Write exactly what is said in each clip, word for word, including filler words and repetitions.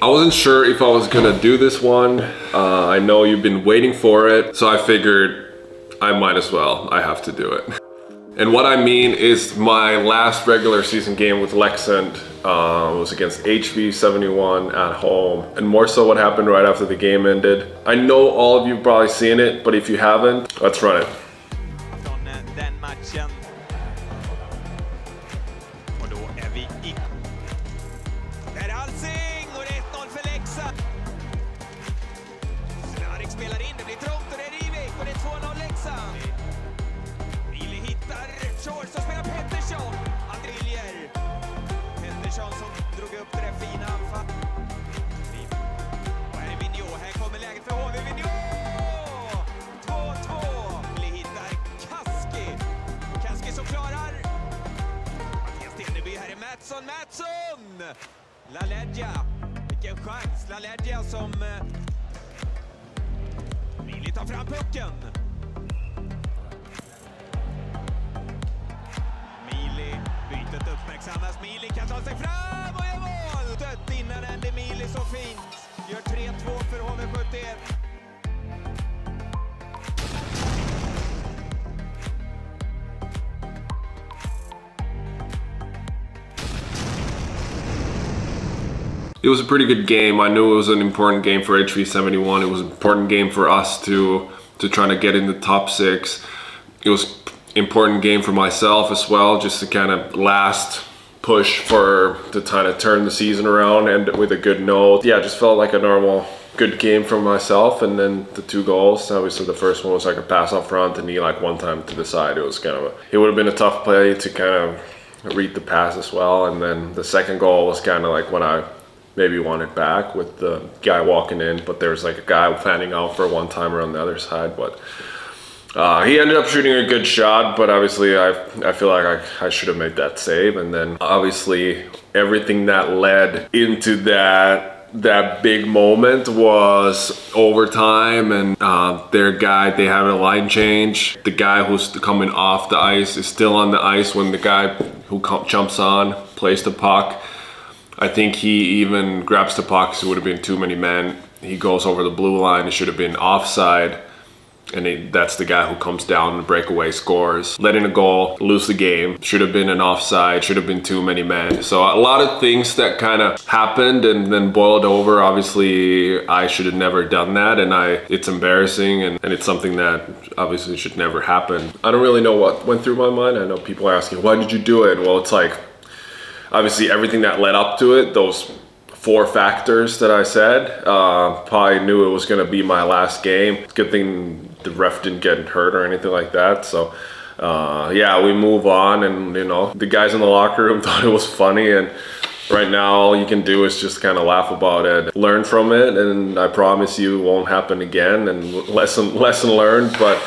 I wasn't sure if I was gonna do this one. Uh, I know you've been waiting for it, so I figured I might as well. I have to do it. And what I mean is my last regular season game with Leksand uh, was against H V seventy-one at home, and more so what happened right after the game ended. I know all of you have probably seen it, but if you haven't, let's run it. Som vill ta fram pucken. Mili, bytet uppmärksammas. Mili kan ta sig fram och gör mål. Dött innan Andy Mili så fint. Gör tre två för H V sjuttioett. It was a pretty good game. I knew it was an important game for H V seventy-one. It was an important game for us to to try to get in the top six. It was important game for myself as well, just to kind of last push for to kind of turn the season around and with a good note. Yeah, it just felt like a normal good game for myself. And then the two goals, obviously the first one was like a pass up front and he like one time to the side. It was kind of a, it would have been a tough play to kind of read the pass as well. And then the second goal was kind of like when I maybe want it back with the guy walking in, but there was like a guy fanning out for one timer on the other side. But uh, he ended up shooting a good shot, but obviously I I feel like I, I should have made that save. And then obviously everything that led into that that big moment was overtime, and uh, their guy, they have a line change. The guy who's coming off the ice is still on the ice when the guy who jumps on plays the puck. I think he even grabs the puck, so it would have been too many men. He goes over the blue line, it should have been offside. And it, that's the guy who comes down and breakaway scores. Letting a goal, lose the game. Should have been an offside, should have been too many men. So a lot of things that kind of happened and then boiled over. Obviously, I should have never done that. And I, it's embarrassing and, and it's something that obviously should never happen. I don't really know what went through my mind. I know people are asking, why did you do it? Well, it's like, obviously everything that led up to it, those four factors that I said, uh, probably knew it was going to be my last game. It's a good thing the ref didn't get hurt or anything like that. So uh, yeah, we move on, and you know, the guys in the locker room thought it was funny, and right now all you can do is just kind of laugh about it, learn from it, and I promise you it won't happen again, and lesson, lesson learned. But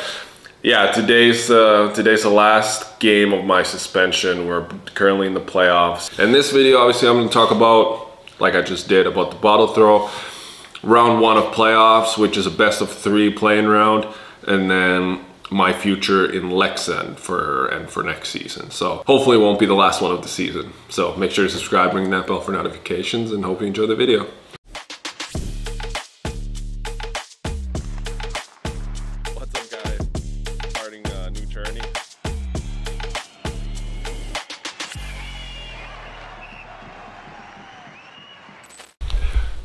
yeah, today's uh, today's the last game of my suspension. We're currently in the playoffs. In this video, obviously, I'm going to talk about, like I just did, about the bottle throw, round one of playoffs, which is a best of three playing round, and then my future in Leksand for and for next season. So hopefully, it won't be the last one of the season. So make sure to subscribe, ring that bell for notifications, and hope you enjoy the video.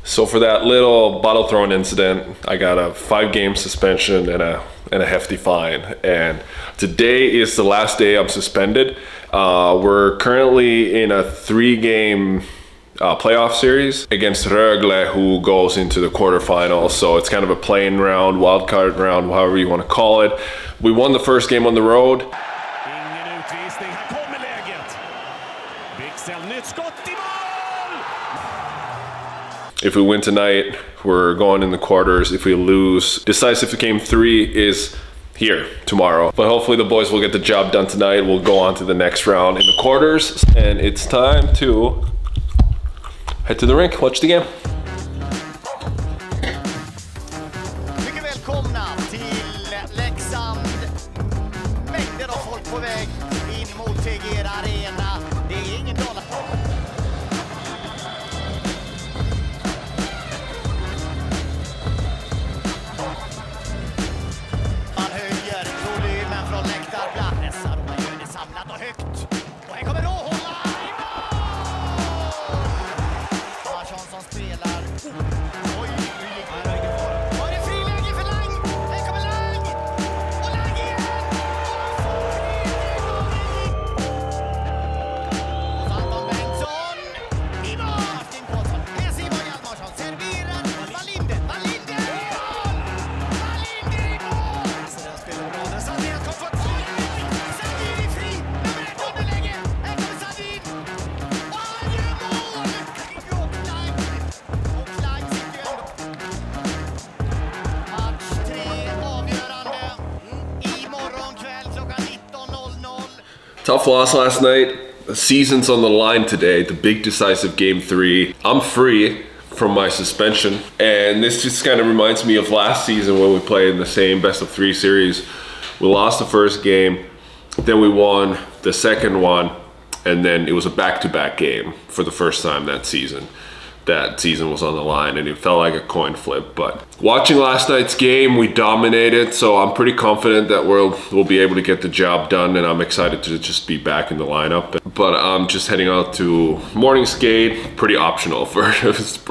So for that little bottle throwing incident, I got a five game suspension and a, and a hefty fine. And today is the last day I'm suspended. Uh, we're currently in a three game uh, playoff series against Rögle, who goes into the quarterfinals. So it's kind of a playing round, wild card round, however you want to call it. We won the first game on the road. If we win tonight, we're going in the quarters. If we lose, decisive game three is here tomorrow. But hopefully the boys will get the job done tonight. We'll go on to the next round in the quarters. And it's time to head to the rink, watch the game. som spelar. Oj, nu gick det. Var det friläge för Lang? Här kommer Lang! Och Lang igen! Och Anton Bengtsson! I mål! Martin Pålsson. Här Simon Hjalmarsson. Serverar. Wallinder. Wallinder i mål! Wallinder i mål! Så den spelar bra. Den Sandin har kommit. Oj, Sandin är fri. Nummer ett underläge. Här kommer Sandin. Och han gör mål! Och Lang. Och Lang sitter ju ändå. Match tre avgörande. Imorgon kväll klockan nitton noll noll. Tough loss last night. The season's on the line today, the big decisive game three. I'm free from my suspension, and this just kind of reminds me of last season when we played in the same best of three series. We lost the first game, then we won the second one, and then it was a back-to-back game for the first time that season. That season was on the line and it felt like a coin flip, but watching last night's game, we dominated, so I'm pretty confident that we'll we'll be able to get the job done, and I'm excited to just be back in the lineup. But I'm just heading out to morning skate, pretty optional for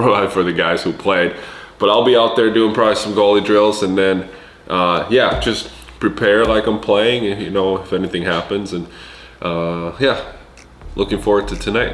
probably for the guys who played, but I'll be out there doing probably some goalie drills, and then uh yeah, just prepare like I'm playing, you know, if anything happens. And uh yeah, looking forward to tonight.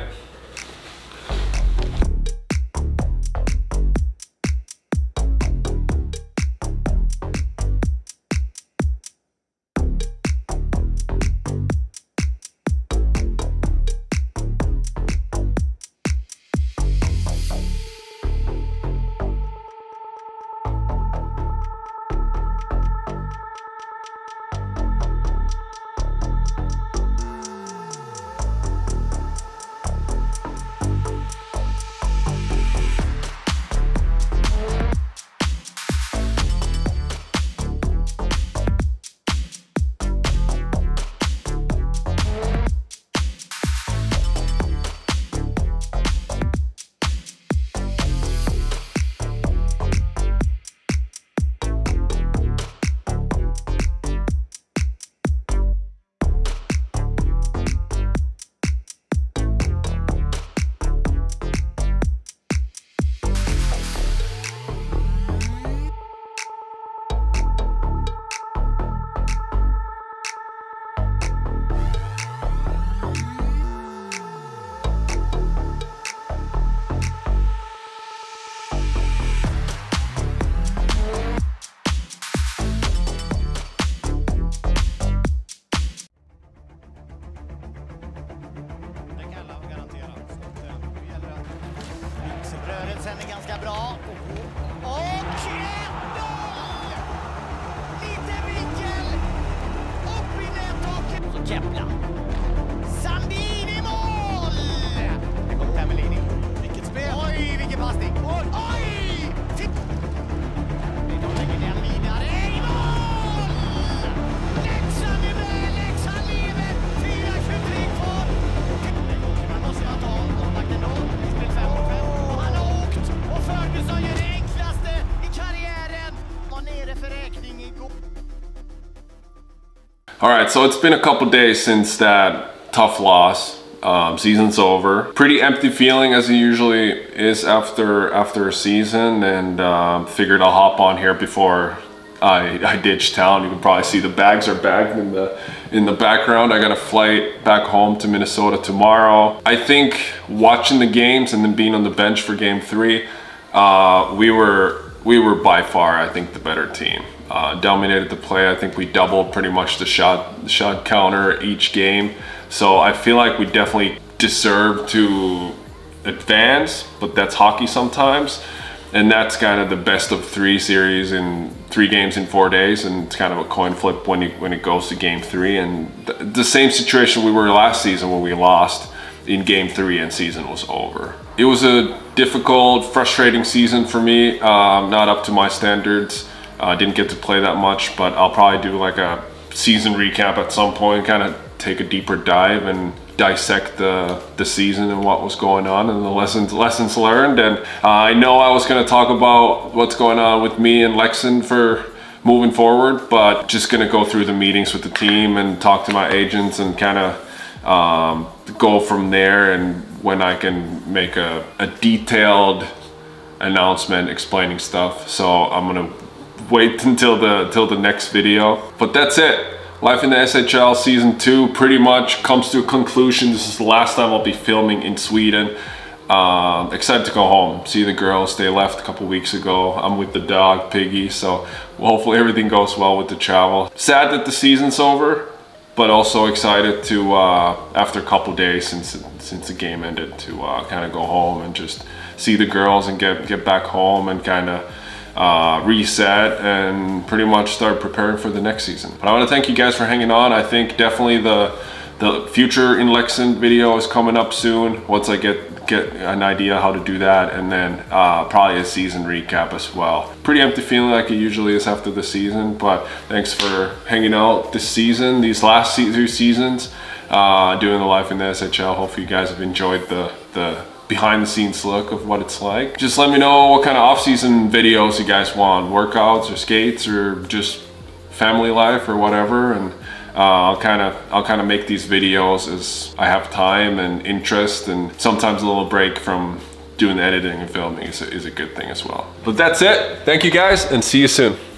Rörelsen är ganska bra. Och ett noll! Lite vinkel. Upp i nättaket. Och så Kepla. Sandin i mål! Det kom Tamelini. Vilket spel. Oj, vilken passning. Oj! Oj! Titt! De lägger den vidare. I mål! Leksand är med. Leksand lever. fyra tjugotre kvar. Man måste ha tal. Målvakten noll. Spel fem mot fem. Ferguson gör det enklaste i karriären. Var nere för räkning igår. All right, so it's been a couple days since that tough loss. Um, season's over. Pretty empty feeling as it usually is after after a season, and um, figured I'll hop on here before I, I ditch town. You can probably see the bags are bagged in the in the background. I got a flight back home to Minnesota tomorrow. I think watching the games and then being on the bench for game three, Uh, we were we were by far, I think, the better team. Uh, dominated the play. I think we doubled pretty much the shot shot counter each game. So I feel like we definitely deserve to advance, but that's hockey sometimes. And that's kind of the best of three series in three games in four days, and it's kind of a coin flip when it, when it goes to game three. And th the same situation we were last season when we lost in game three and season was over. It was a difficult, frustrating season for me. Um, not up to my standards. I uh, didn't get to play that much, but I'll probably do like a season recap at some point, kind of take a deeper dive and dissect the, the season and what was going on and the lessons lessons learned. And uh, I know I was gonna talk about what's going on with me and Leksand for moving forward, but just gonna go through the meetings with the team and talk to my agents and kind of um, go from there and when I can make a, a detailed announcement explaining stuff. So I'm gonna wait until the till the next video. But that's it. Life in the S H L season two pretty much comes to a conclusion. This is the last time I'll be filming in Sweden. Uh, excited to go home, see the girls. They left a couple weeks ago. I'm with the dog Piggy, so hopefully everything goes well with the travel. Sad that the season's over, but also excited to uh, after a couple days since since the game ended to uh, kind of go home and just see the girls and get get back home and kind of uh, reset and pretty much start preparing for the next season. But I want to thank you guys for hanging on. I think definitely the the future in Leksand video is coming up soon. Once I get get an idea how to do that, and then uh, probably a season recap as well. Pretty empty feeling like it usually is after the season, but thanks for hanging out this season, these last three seasons, uh, doing the Life in the S H L. Hopefully you guys have enjoyed the, the behind the scenes look of what it's like. Just let me know what kind of off-season videos you guys want, workouts or skates or just family life or whatever, and Uh, I'll kind of I'll kind of make these videos as I have time and interest, and sometimes a little break from doing the editing and filming is a, is a good thing as well. But that's it. Thank you guys, and see you soon.